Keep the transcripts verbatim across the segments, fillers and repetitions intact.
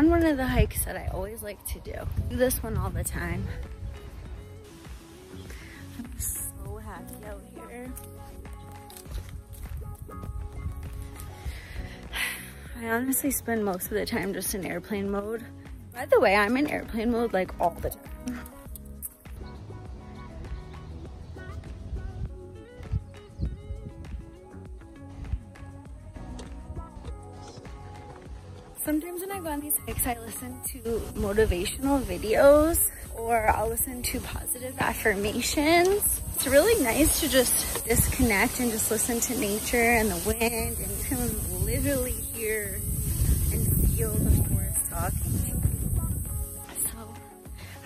found one of the hikes that I always like to do. I do this one all the time. I'm so happy out here. I honestly spend most of the time just in airplane mode. By the way, I'm in airplane mode like all the time. Sometimes when I go on these hikes, I listen to motivational videos or I'll listen to positive affirmations. It's really nice to just disconnect and just listen to nature and the wind, and you can literally hear and feel the forest talking to you. So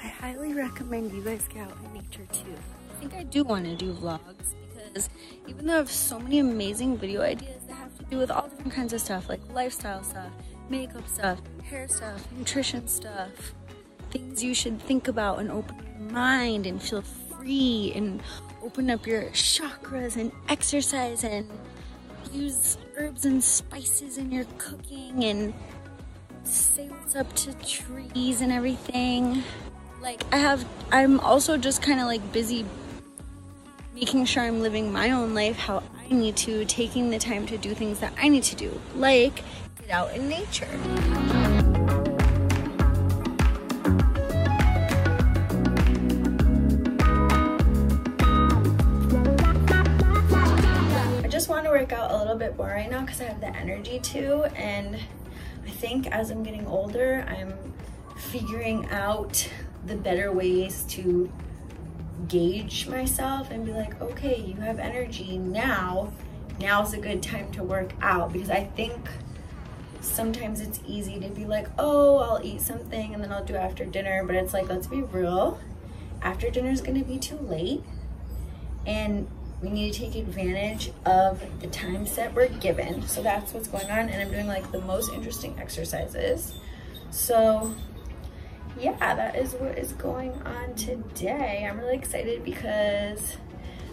I highly recommend you guys get out in nature too. I think I do want to do vlogs because even though I have so many amazing video ideas that have to do with all different kinds of stuff, like lifestyle stuff, makeup stuff, hair stuff, nutrition stuff, things you should think about and open your mind and feel free and open up your chakras and exercise and use herbs and spices in your cooking and say what's up to trees and everything. Like I have, I'm also just kind of like busy making sure I'm living my own life how I need to, taking the time to do things that I need to do, like get out in nature. I just want to work out a little bit more right now because I have the energy to, and I think as I'm getting older, I'm figuring out the better ways to gauge myself and be like, okay, you have energy now, now's a good time to work out. Because I think sometimes it's easy to be like, oh, I'll eat something and then I'll do after dinner, but it's like, let's be real, after dinner is going to be too late and we need to take advantage of the time set we're given. So that's what's going on, and I'm doing like the most interesting exercises. So yeah, that is what is going on today. I'm really excited because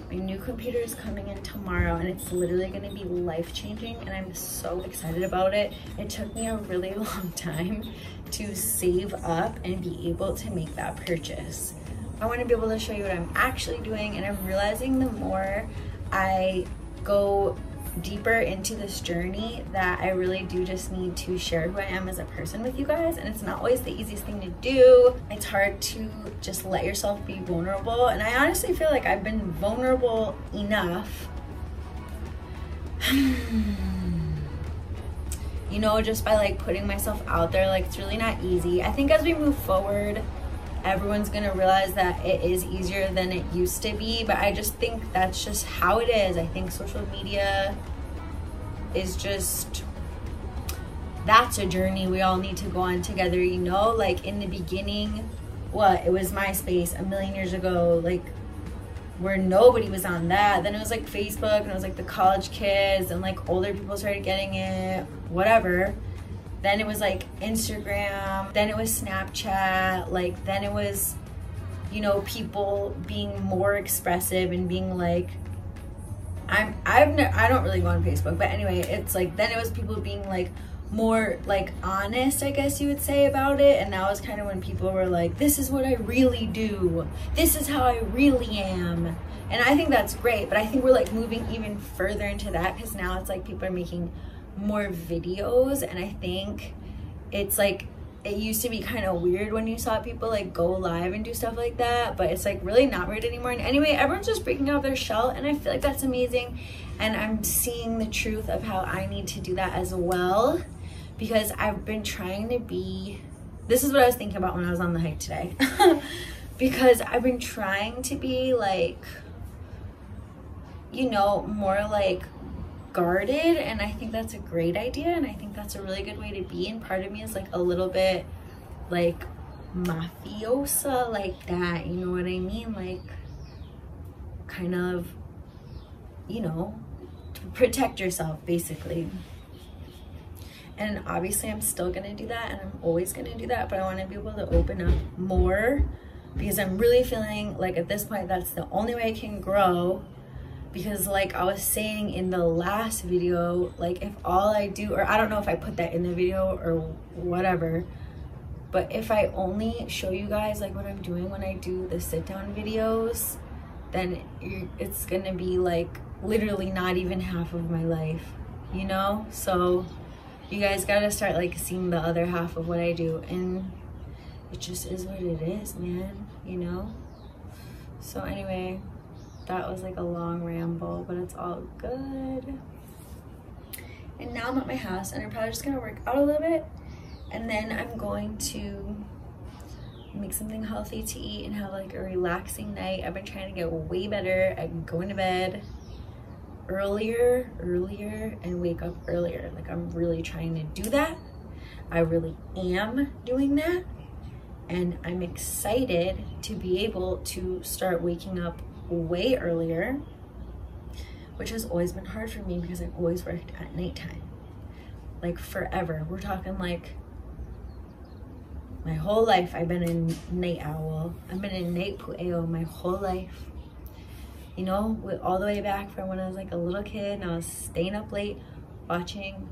my new computer is coming in tomorrow and it's literally going to be life-changing, and I'm so excited about it. It took me a really long time to save up and be able to make that purchase. I want to be able to show you what I'm actually doing, and I'm realizing the more I go deeper into this journey that I really do just need to share who I am as a person with you guys, and it's not always the easiest thing to do. It's hard to just let yourself be vulnerable, and I honestly feel like I've been vulnerable enough, you know, just by like putting myself out there. Like, it's really not easy. I think as we move forward, everyone's gonna realize that it is easier than it used to be, but I just think that's just how it is. I think social media is just, that's a journey we all need to go on together, you know? Like in the beginning, what, it was MySpace a million years ago, like where nobody was on that. Then it was like Facebook, and it was like the college kids and like older people started getting it, whatever. Then it was like Instagram, then it was Snapchat, like then it was, you know, people being more expressive and being like, I'm, I've no, I don't really go on Facebook, but anyway, it's like, then it was people being like more like honest, I guess you would say, about it. And that was kind of when people were like, this is what I really do. This is how I really am. And I think that's great, but I think we're like moving even further into that because now it's like people are making more videos, and I think it's like, it used to be kind of weird when you saw people like go live and do stuff like that, but it's like really not weird anymore. And anyway, everyone's just breaking out of their shell, and I feel like that's amazing, and I'm seeing the truth of how I need to do that as well, because I've been trying to be, this is what I was thinking about when I was on the hike today because I've been trying to be like, you know, more like guarded, and I think that's a great idea, and I think that's a really good way to be. And part of me is like a little bit like mafiosa like that, you know what I mean? Like kind of, you know, to protect yourself basically. And obviously I'm still gonna do that, and I'm always gonna do that, but I want to be able to open up more because I'm really feeling like at this point that's the only way I can grow. Because like I was saying in the last video, like if all I do, or I don't know if I put that in the video or whatever, But if I only show you guys like what I'm doing when I do the sit down videos, then you're, it's gonna be like literally not even half of my life, you know? So you guys gotta start like seeing the other half of what I do, and it just is what it is, man, you know? So anyway, that was like a long ramble, but it's all good. And now I'm at my house and I'm probably just gonna work out a little bit, and then I'm going to make something healthy to eat and have like a relaxing night. I've been trying to get way better at going to bed earlier, earlier, and wake up earlier. Like I'm really trying to do that. I really am doing that. And I'm excited to be able to start waking up way earlier, which has always been hard for me because I've always worked at nighttime. Like forever. We're talking like my whole life I've been a night owl. I've been a night pu'eo my whole life. You know, all the way back from when I was like a little kid and I was staying up late watching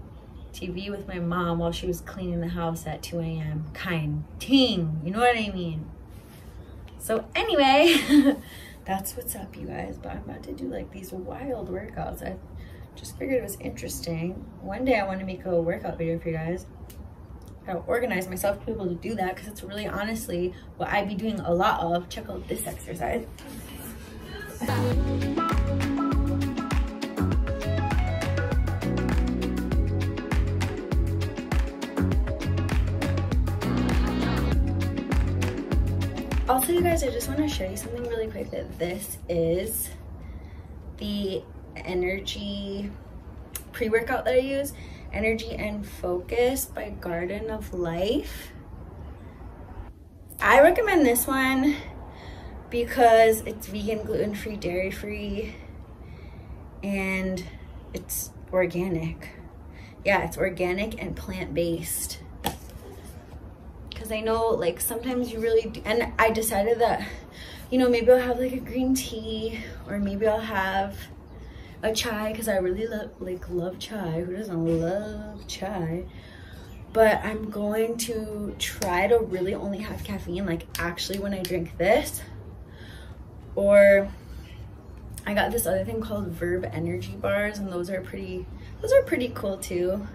T V with my mom while she was cleaning the house at two A M Kind ting, you know what I mean? So anyway, that's what's up, you guys. But I'm about to do like these wild workouts. I just figured it was interesting. One day I want to make a workout video for you guys. I'll organize myself to be able to do that because it's really honestly what I'd be doing a lot of. Check out this exercise. Also, you guys, I just want to show you something really quick. That this is the energy pre-workout that I use, Energy and Focus by Garden of Life. I recommend this one because it's vegan, gluten-free, dairy-free, and it's organic. Yeah, it's organic and plant-based. Because I know like sometimes you really do, and I decided that, you know, maybe I'll have like a green tea, or maybe I'll have a chai, because I really love like love chai. Who doesn't love chai? But I'm going to try to really only have caffeine like actually when I drink this. Or I got this other thing called Verb energy bars, and those are pretty those are pretty cool too.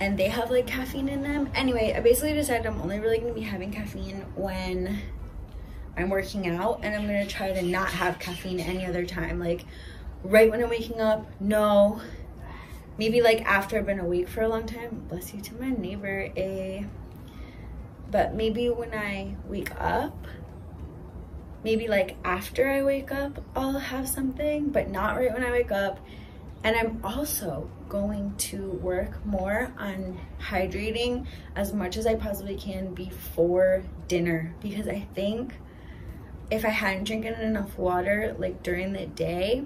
And they have like caffeine in them. Anyway, I basically decided I'm only really gonna be having caffeine when I'm working out, and I'm gonna try to not have caffeine any other time. Like right when I'm waking up, no. Maybe like after I've been awake for a long time. Bless you to my neighbor, eh? But maybe when I wake up, maybe like after I wake up, I'll have something, but not right when I wake up. And I'm also going to work more on hydrating as much as I possibly can before dinner, because I think if I hadn't drinking enough water like during the day,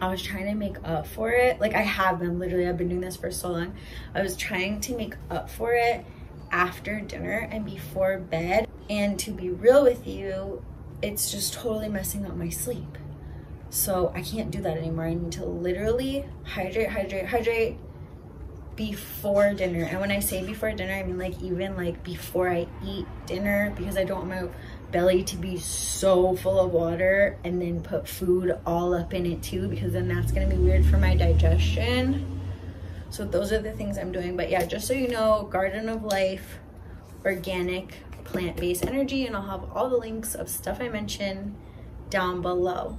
I was trying to make up for it. Like I have been, literally, I've been doing this for so long. I was trying to make up for it after dinner and before bed. And to be real with you, it's just totally messing up my sleep. So I can't do that anymore. I need to literally hydrate, hydrate, hydrate before dinner. And when I say before dinner, I mean like even like before I eat dinner, because I don't want my belly to be so full of water and then put food all up in it too, because then that's gonna be weird for my digestion. So those are the things I'm doing. But yeah, just so you know, Garden of Life, organic, plant-based energy, and I'll have all the links of stuff I mentioned down below.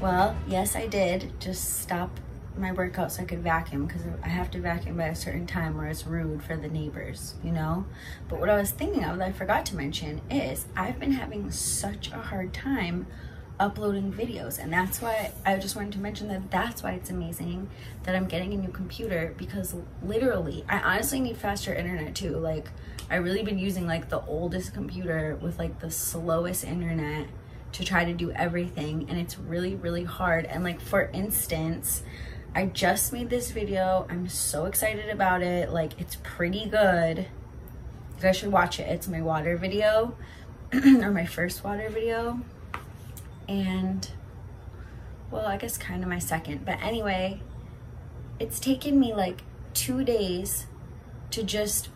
Well, yes, I did just stop my workout so I could vacuum, because I have to vacuum by a certain time or it's rude for the neighbors, you know? But what I was thinking of that I forgot to mention is I've been having such a hard time uploading videos, and that's why I just wanted to mention that that's why it's amazing that I'm getting a new computer, because literally I honestly need faster internet too. Like, I really been using like the oldest computer with like the slowest internet to try to do everything, and it's really really hard. And like, for instance, I just made this video, I'm so excited about it, like it's pretty good, you guys should watch it. It's my water video or my first water video, and well, I guess kind of my second, but anyway, it's taken me like two days to just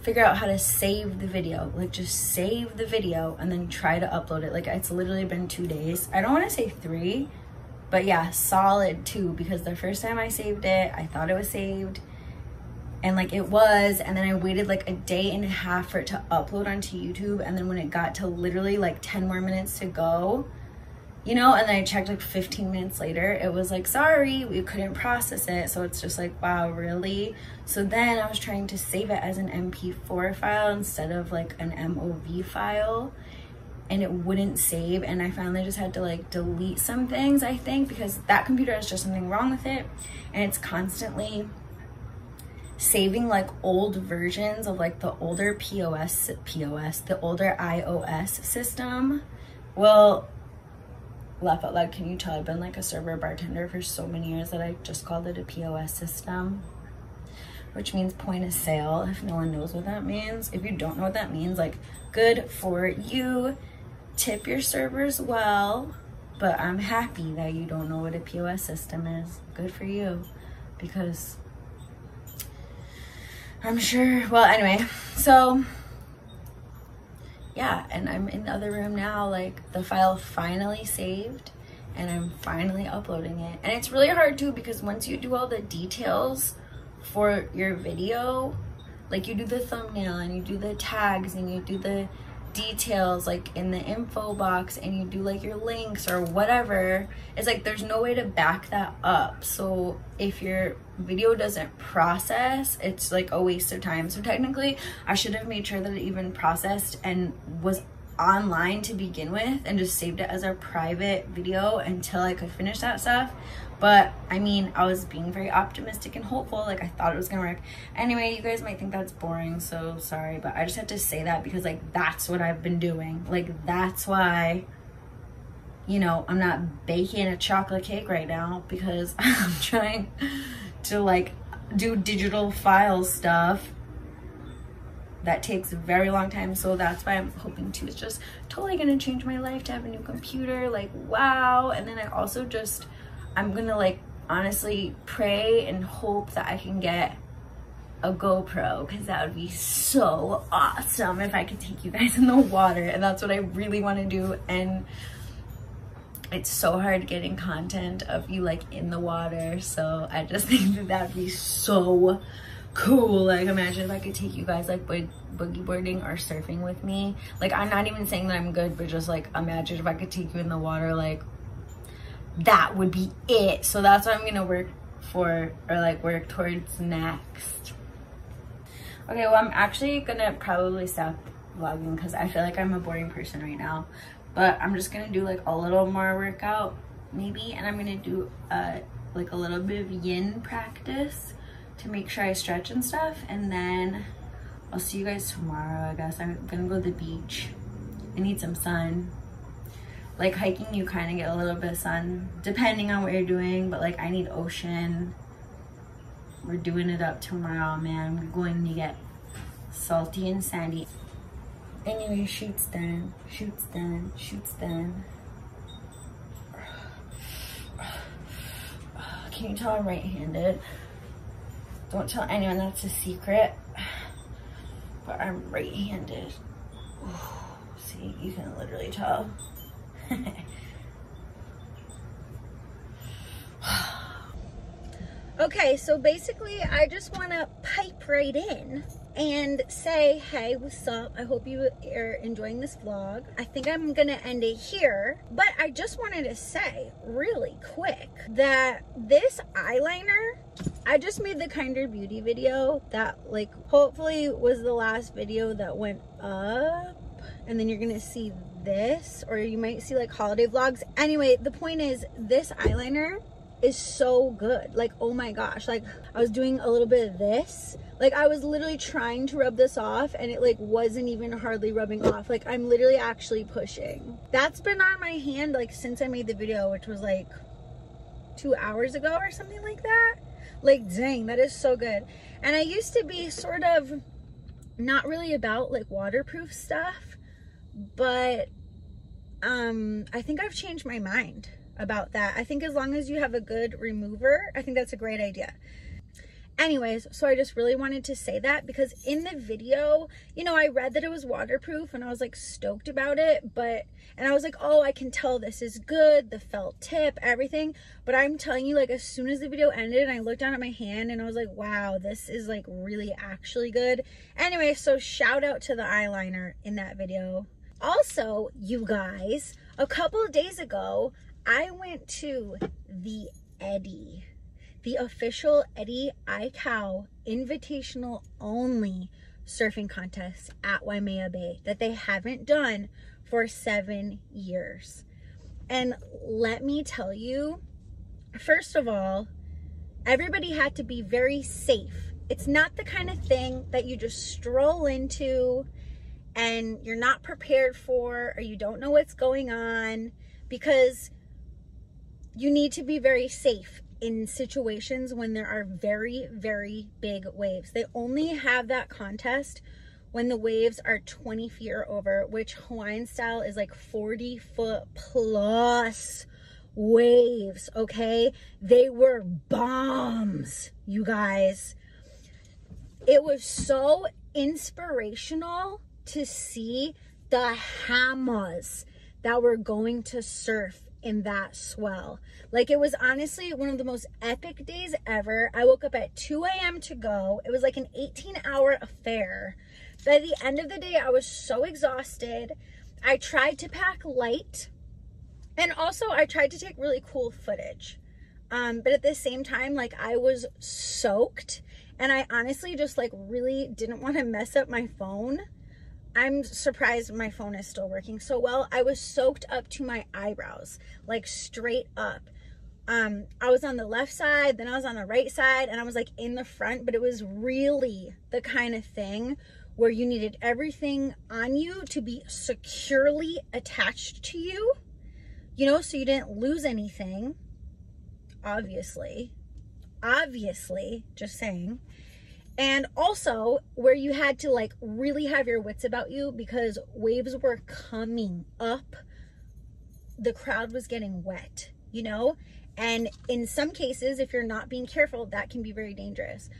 figure out how to save the video, like just save the video and then try to upload it. Like, it's literally been two days. I don't want to say three, but yeah, solid two, because the first time I saved it, I thought it was saved and like it was, and then I waited like a day and a half for it to upload onto YouTube, and then when it got to literally like ten more minutes to go, you know, and then I checked like fifteen minutes later, it was like, sorry, we couldn't process it. So it's just like, wow, really? So then I was trying to save it as an M P four file instead of like an M O V file, and it wouldn't save. And I finally just had to like delete some things, I think, because that computer has just something wrong with it, and it's constantly saving like old versions of like the older P O S, P O S, the older iOS system. Well, laugh out loud, can you tell I've been like a server bartender for so many years that I just called it a P O S system, which means point of sale, if no one knows what that means. If you don't know what that means, like, good for you, tip your servers well, but I'm happy that you don't know what a P O S system is. Good for you, because I'm sure, well, anyway, so yeah, and I'm in the other room now, like the file finally saved and I'm finally uploading it. And it's really hard too, because once you do all the details for your video, like you do the thumbnail and you do the tags and you do the details like in the info box and you do like your links or whatever, it's like there's no way to back that up. So if your video doesn't process, it's like a waste of time. So technically I should have made sure that it even processed and was online to begin with and just saved it as a private video until I could finish that stuff. But I mean, I was being very optimistic and hopeful, like I thought it was gonna work. Anyway, you guys might think that's boring, so sorry, but I just had to say that because like that's what I've been doing. Like that's why, you know, I'm not baking a chocolate cake right now, because I'm trying to like do digital file stuff that takes a very long time. So that's why I'm hoping to, it's just totally gonna change my life to have a new computer, like wow. And then I also just, I'm gonna like honestly pray and hope that I can get a GoPro, because that would be so awesome if I could take you guys in the water, and that's what I really want to do. And it's so hard getting content of you like in the water, so I just think that that'd be so cool. Like imagine if I could take you guys like bo boogie boarding or surfing with me. Like I'm not even saying that I'm good, but just like imagine if I could take you in the water, like that would be it. So that's what I'm gonna work for, or like work towards next. Okay, well, I'm actually gonna probably stop vlogging because I feel like I'm a boring person right now, but I'm just gonna do like a little more workout maybe, and I'm gonna do uh like a little bit of yin practice to make sure I stretch and stuff, and then I'll see you guys tomorrow. I guess I'm gonna go to the beach. I need some sun. Like hiking, you kind of get a little bit of sun, depending on what you're doing, but like I need ocean. We're doing it up tomorrow, man. We're going to get salty and sandy. Anyway, shoot's done, shoot's done, shoot's done. Can you tell I'm right-handed? Don't tell anyone, that's a secret, but I'm right-handed. See, you can literally tell. Okay, so basically I just want to pipe right in and say, hey, what's up? I hope you are enjoying this vlog. I think I'm gonna end it here, but I just wanted to say really quick that this eyeliner, I just made the Kinder Beauty video that, like, hopefully was the last video that went up, and then you're gonna see this, or you might see like holiday vlogs. Anyway, the point is this eyeliner is so good. Like, oh my gosh, like I was doing a little bit of this, like I was literally trying to rub this off and it like wasn't even hardly rubbing off. Like, I'm literally actually pushing. That's been on my hand like since I made the video, which was like two hours ago or something like that. Like, dang, that is so good. And I used to be sort of not really about like waterproof stuff, but um I think I've changed my mind about that. I think as long as you have a good remover, I think that's a great idea. Anyways, so I just really wanted to say that because in the video, you know, I read that it was waterproof and I was like stoked about it, but, and I was like, oh, I can tell this is good, the felt tip, everything. But I'm telling you, like, as soon as the video ended and I looked down at my hand and I was like, wow, this is like really actually good. Anyway, so shout out to the eyeliner in that video. Also, you guys, a couple of days ago, I went to the Eddie, the official Eddie Aikau invitational only surfing contest at Waimea Bay that they haven't done for seven years. And let me tell you, first of all, everybody had to be very safe. It's not the kind of thing that you just stroll into and you're not prepared for, or you don't know what's going on, because you need to be very safe in situations when there are very, very big waves. They only have that contest when the waves are twenty feet or over, which Hawaiian style is like forty foot plus waves, okay? They were bombs, you guys. It was so inspirational to see the hamas that were going to surf in that swell. Like, it was honestly one of the most epic days ever. I woke up at two A M to go. It was like an eighteen hour affair. By the end of the day, I was so exhausted. I tried to pack light, and also I tried to take really cool footage. Um, but at the same time, like, I was soaked, and I honestly just like really didn't want to mess up my phone. I'm surprised my phone is still working so well. I was soaked up to my eyebrows, like straight up. Um, I was on the left side, then I was on the right side, and I was like in the front, but it was really the kind of thing where you needed everything on you to be securely attached to you, you know, so you didn't lose anything, obviously, obviously, just saying. And also where you had to like really have your wits about you because waves were coming up. The crowd was getting wet, you know? And in some cases, if you're not being careful, that can be very dangerous.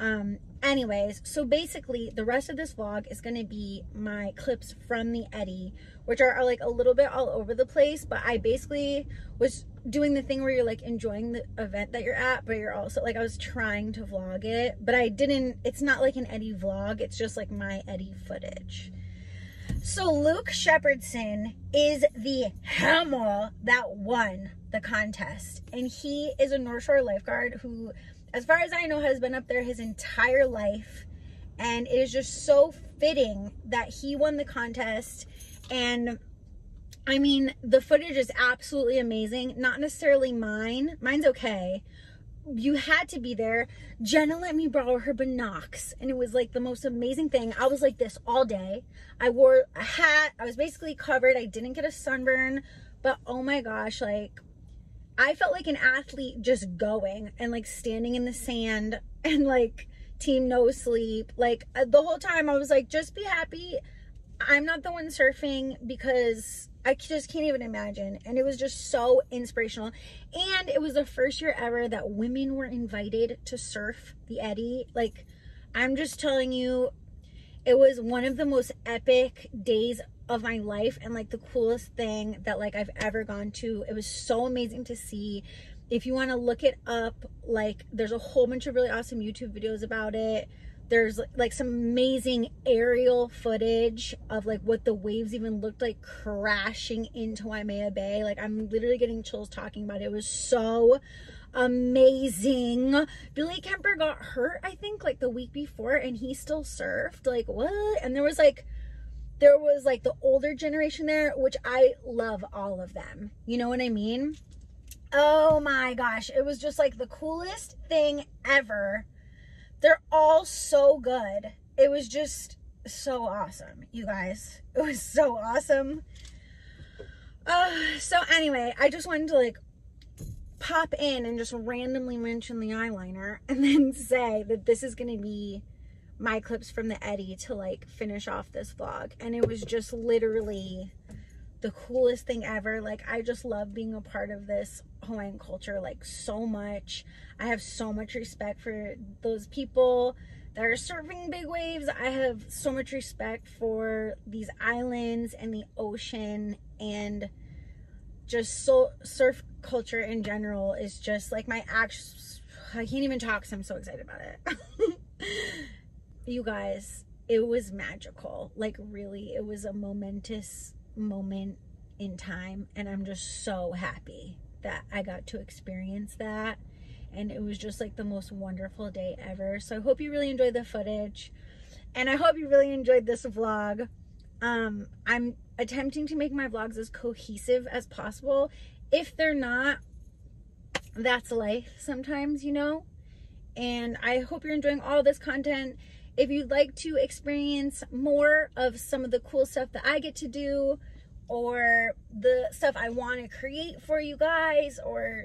Um, anyways, so basically the rest of this vlog is gonna be my clips from the Eddie, which are, are like a little bit all over the place, but I basically was doing the thing where you're like enjoying the event that you're at, but you're also like, I was trying to vlog it, but I didn't, it's not like an Eddie vlog, it's just like my Eddie footage. So Luke Shepardson is the hammer that won the contest, and he is a North Shore lifeguard who, as far as I know, has been up there his entire life, and it is just so fitting that he won the contest. And I mean, the footage is absolutely amazing. Not necessarily mine, mine's okay. You had to be there. Jenna let me borrow her binocs, and it was like the most amazing thing. I was like this all day. I wore a hat, I was basically covered, I didn't get a sunburn, but oh my gosh, like, I felt like an athlete just going and like standing in the sand and like team no sleep. Like, the whole time I was like, just be happy I'm not the one surfing, because I just can't even imagine. And it was just so inspirational. And it was the first year ever that women were invited to surf the Eddie. Like, I'm just telling you, it was one of the most epic days of my life, and like the coolest thing that like I've ever gone to. It was so amazing to see. If you want to look it up, like there's a whole bunch of really awesome YouTube videos about it. There's like some amazing aerial footage of like what the waves even looked like crashing into Waimea Bay. Like I'm literally getting chills talking about it. It was so amazing. Billy Kemper got hurt, I think, like the week before, and he still surfed. Like what? And there was like, there was like the older generation there, which I love all of them. You know what I mean? Oh my gosh. It was just like the coolest thing ever. They're all so good. It was just so awesome, you guys. It was so awesome. Uh, so anyway, I just wanted to like pop in and just randomly mention the eyeliner and then say that this is going to be my clips from the Eddie to like finish off this vlog. And it was just literally the coolest thing ever. Like I just love being a part of this Hawaiian culture like so much. I have so much respect for those people that are surfing big waves. I have so much respect for these islands and the ocean, and just so surf culture in general is just like my actual, I can't even talk because I'm so excited about it. You guys, it was magical. Like really, it was a momentous moment in time, and I'm just so happy that I got to experience that. And it was just like the most wonderful day ever. So I hope you really enjoyed the footage, and I hope you really enjoyed this vlog. um I'm attempting to make my vlogs as cohesive as possible. If they're not, that's life sometimes, you know. And I hope you're enjoying all this content. If you'd like to experience more of some of the cool stuff that I get to do, or the stuff I want to create for you guys, or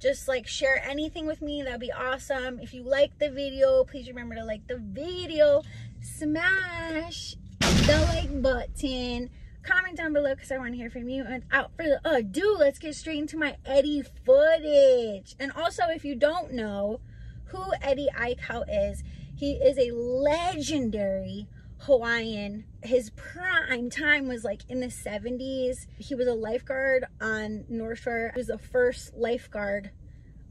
just like share anything with me, that'd be awesome. If you like the video, please remember to like the video, smash the like button, comment down below because I want to hear from you. And without further ado, let's get straight into my Eddie footage. And also, if you don't know who Eddie Aikau is, he is a legendary Hawaiian. His prime time was like in the seventies. He was a lifeguard on North Shore. He was the first lifeguard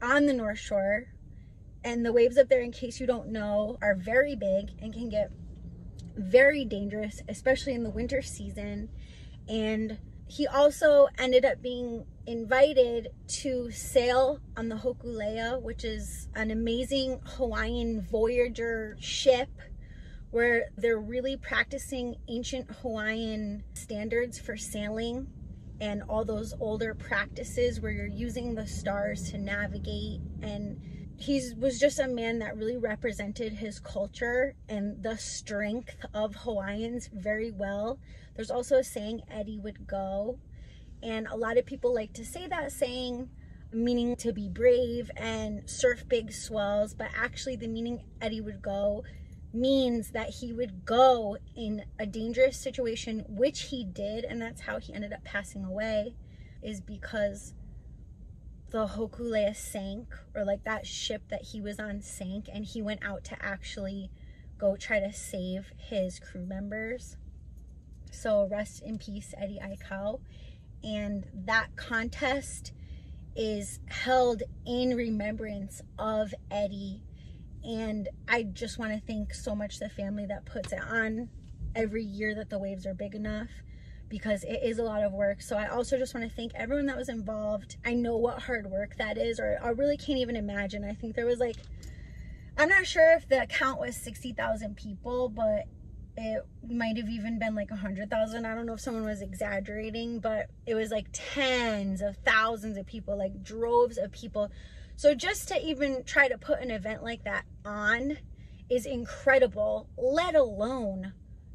on the North Shore. And the waves up there, in case you don't know, are very big and can get very dangerous, especially in the winter season. And he also ended up being invited to sail on the Hōkūleʻa, which is an amazing Hawaiian voyager ship where they're really practicing ancient Hawaiian standards for sailing and all those older practices where you're using the stars to navigate. And he was just a man that really represented his culture and the strength of Hawaiians very well. There's also a saying, Eddie would go. And a lot of people like to say that saying, meaning to be brave and surf big swells. But actually the meaning Eddie would go means that he would go in a dangerous situation, which he did. And that's how he ended up passing away, is because the Hōkūleʻa sank, or like that ship that he was on sank, and he went out to actually go try to save his crew members. So rest in peace, Eddie Aikau. And that contest is held in remembrance of Eddie. And I just want to thank so much the family that puts it on every year that the waves are big enough, because it is a lot of work. So I also just want to thank everyone that was involved. I know what hard work that is, or I really can't even imagine. I think there was like, I'm not sure if the count was sixty thousand people, but it might have even been like a hundred thousand. I don't know if someone was exaggerating, but it was like tens of thousands of people, like droves of people. So just to even try to put an event like that on is incredible, let alone,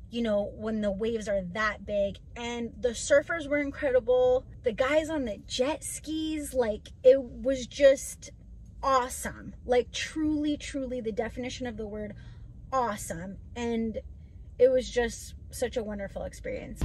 you know, when the waves are that big. And the surfers were incredible. The guys on the jet skis, like it was just awesome. Like truly, truly the definition of the word awesome. And it was just such a wonderful experience.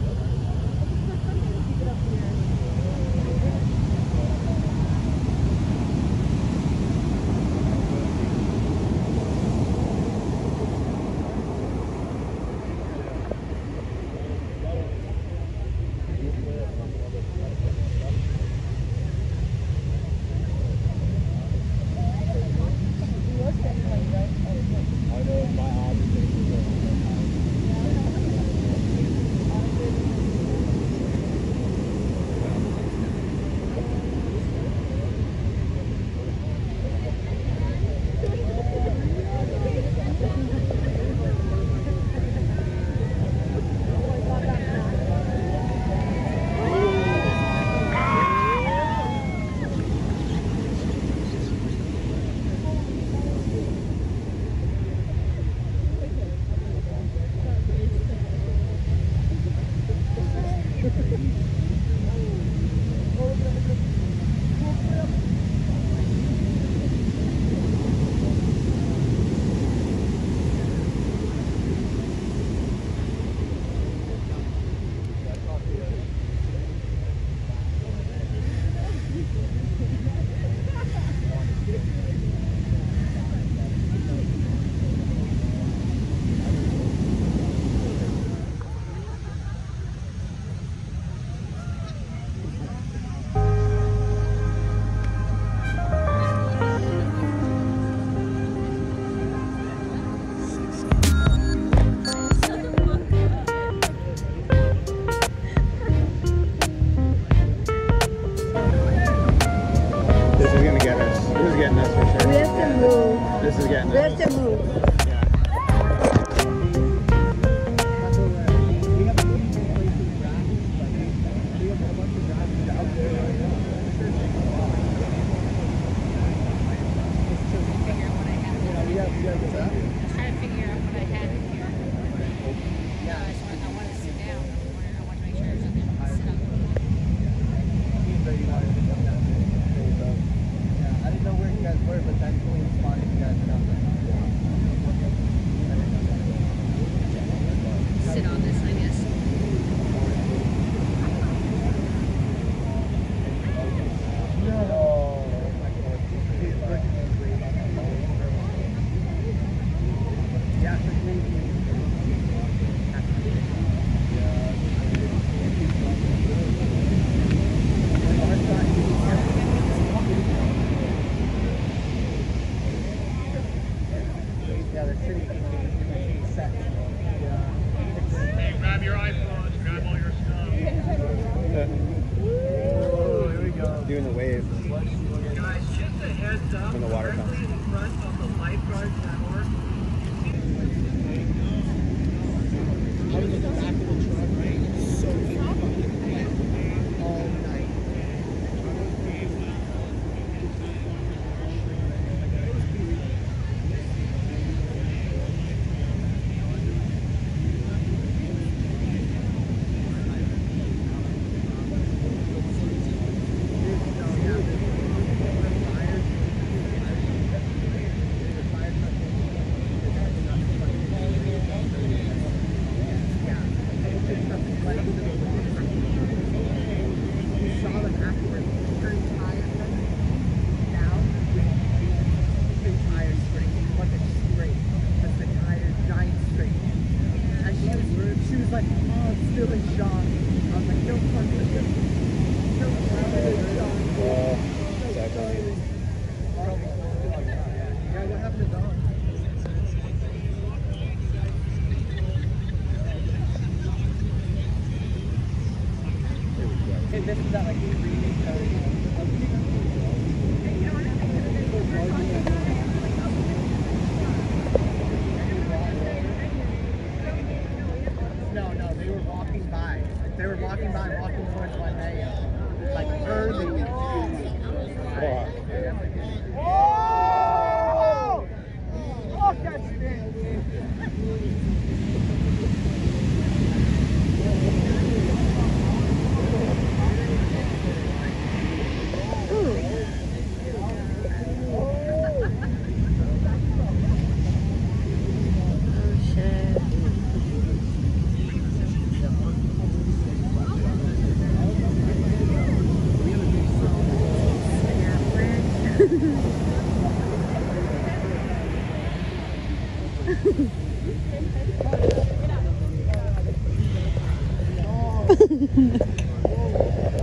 Oh, it's really shot. I was like, no partnership. No partnership. Exactly. Yeah, what happened to Don? Hey, this is not like the reading code. They were walking by, walking towards Waimea, like early. Oh! Fuck that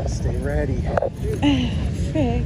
Stay ready. Frick.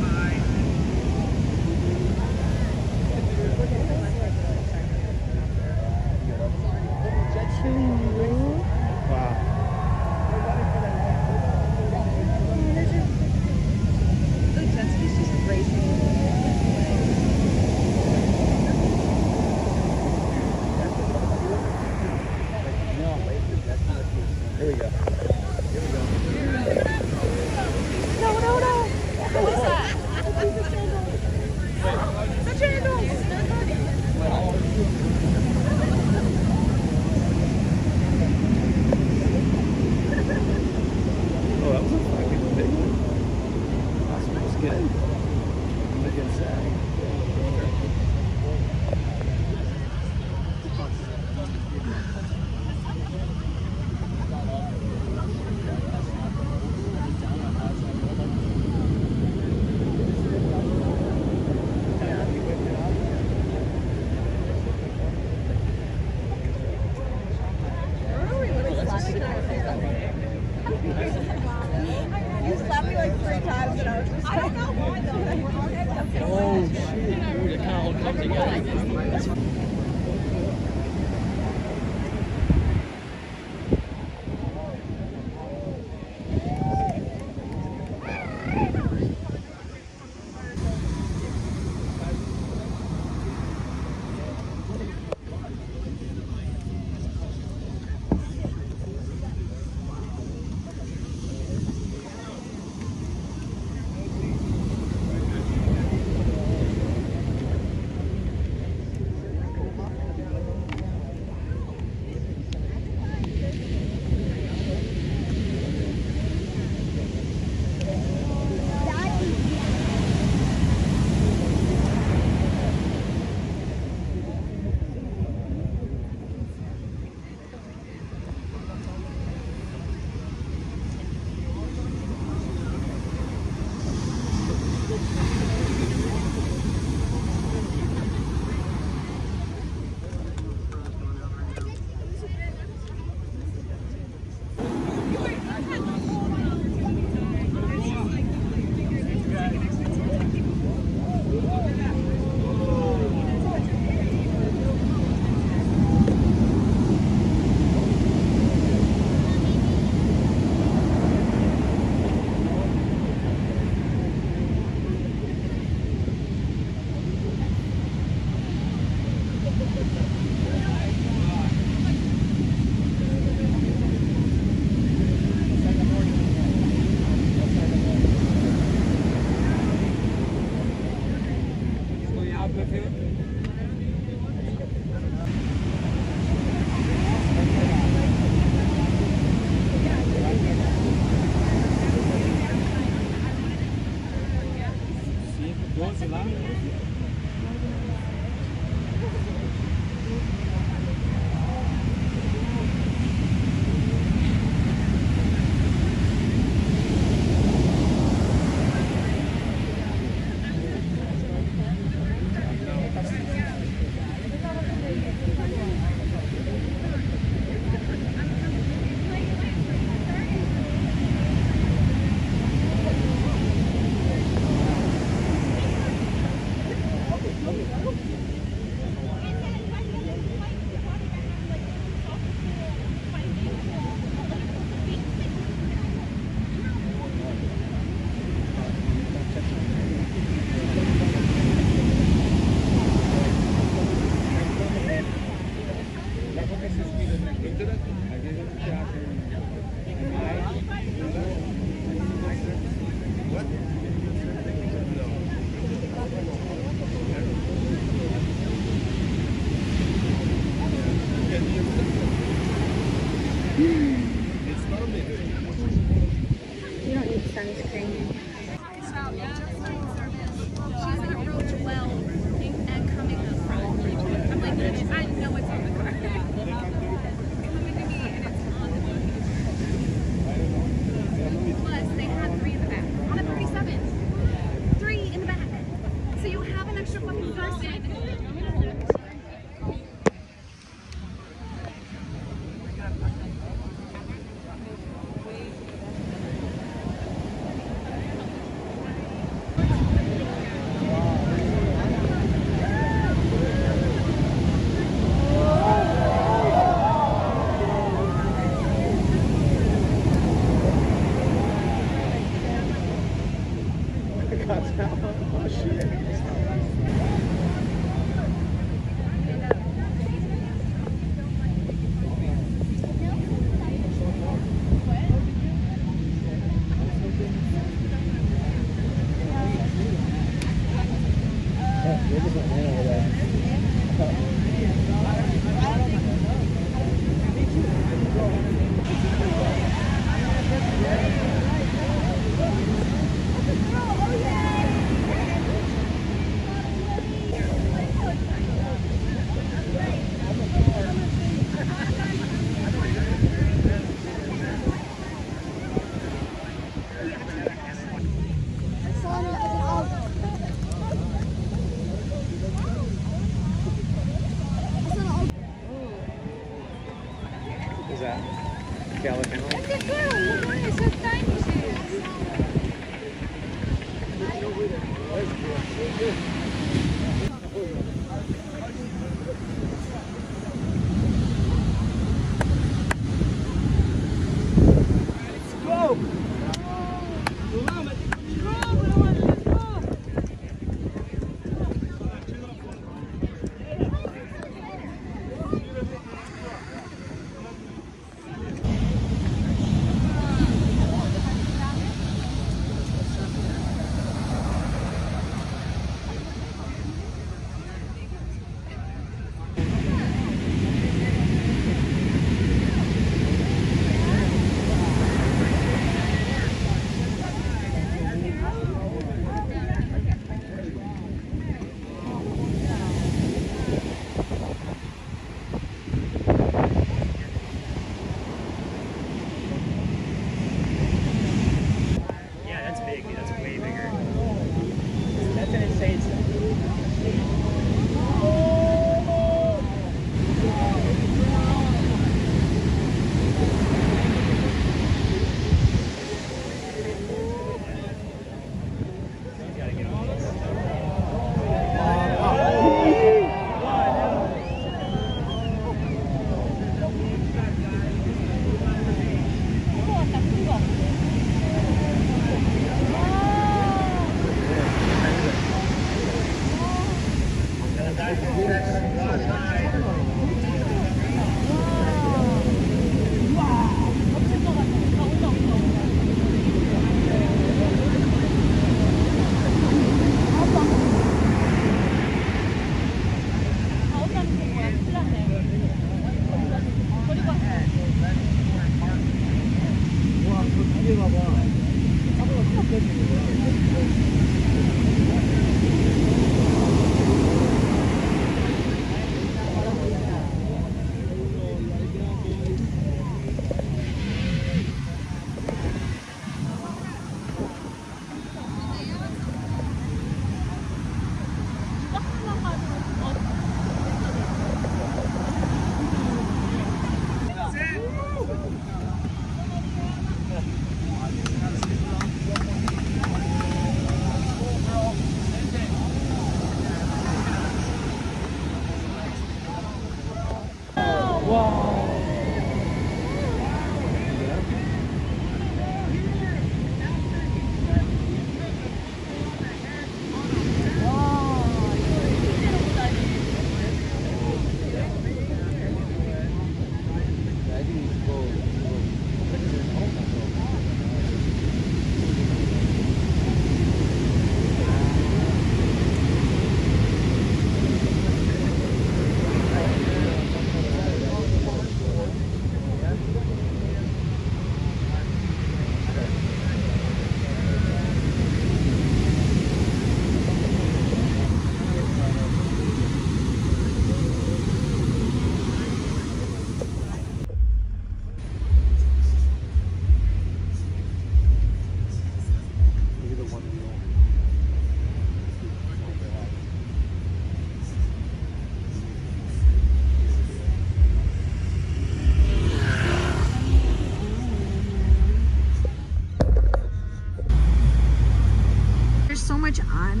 so much on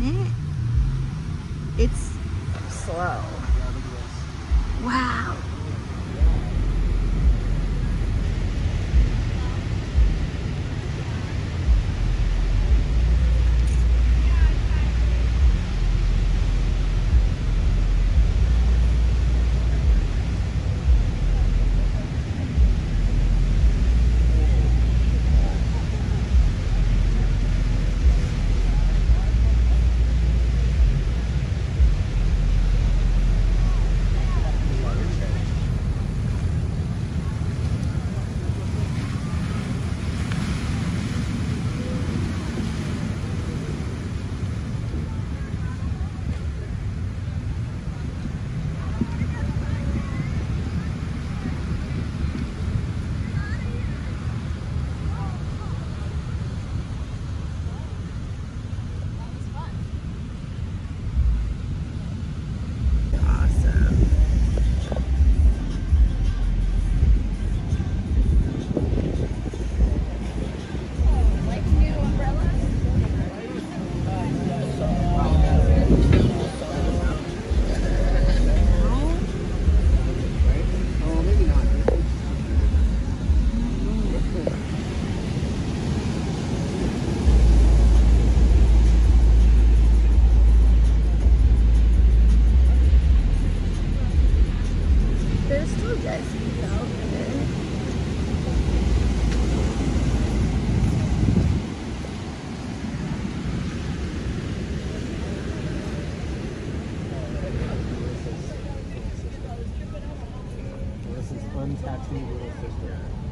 it, it's slow. Wow.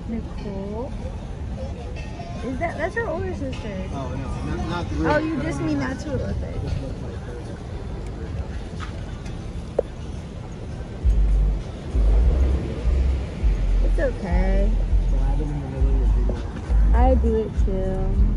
Nicole, is that that's her older sister? Oh no, not, not the. Oh, you just mean that's who it looks like. It's okay. I do it too.